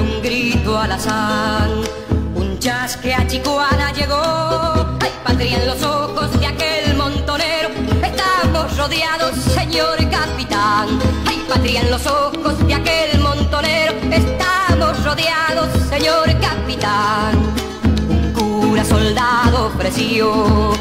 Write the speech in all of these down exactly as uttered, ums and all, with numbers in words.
en un grito alazán. Un chasque a Chicoana llegó, hay patria en los ojos de aquel montonero. Estamos rodeados, señor capitán. Hay patria en los ojos de aquel montonero. Estamos rodeados, señor capitán. Un cura soldado ofreció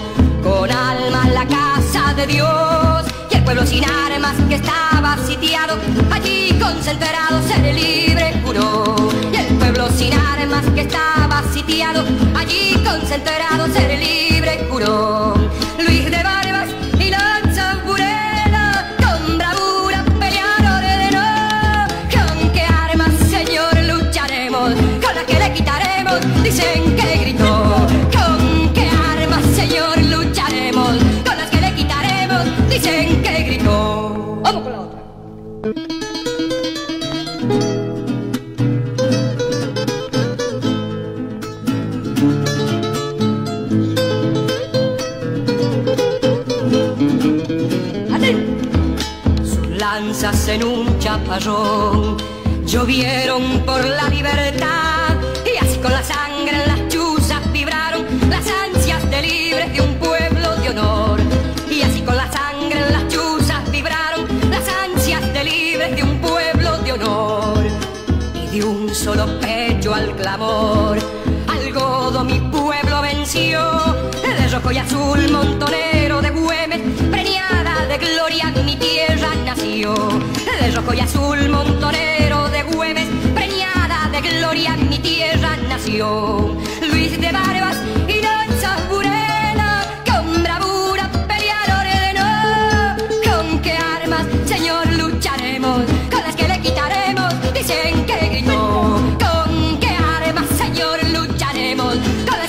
con alma la casa de Dios. Y el pueblo sin armas que estaba sitiado, allí concentrado ser libre juró. Y el pueblo sin armas que estaba sitiado, allí concentrado ser libre juró. Luis de Barbas y lanza Burela, con bravura pelear ordenó. ¿Con qué armas, señor, lucharemos? Con las que le quitaremos, dicen que gritó. ¿Con qué armas, señor, lucharemos? Con las que le quitaremos, dicen que gritó. Vamos con la otra. Lanzas en un chaparrón llovieron por la libertad, y así con la sangre en las chuzas vibraron las ansias de libres de un pueblo de honor. Y así con la sangre en las chuzas vibraron las ansias de libres de un pueblo de honor. Y de un solo pecho al clamor al godo mi pueblo venció. De rojo y azul montonero de Güemes, preñada de gloria mi tierra nació. De rojo y azul montonero de Güemes, preñada de gloria mi tierra nació. Luis de Barbas y lanza Burela, con bravura pelear ordenó. ¿Con qué armas, señor, lucharemos? Con las que le quitaremos, dicen que gritó. ¿Con qué armas, señor, lucharemos? Con las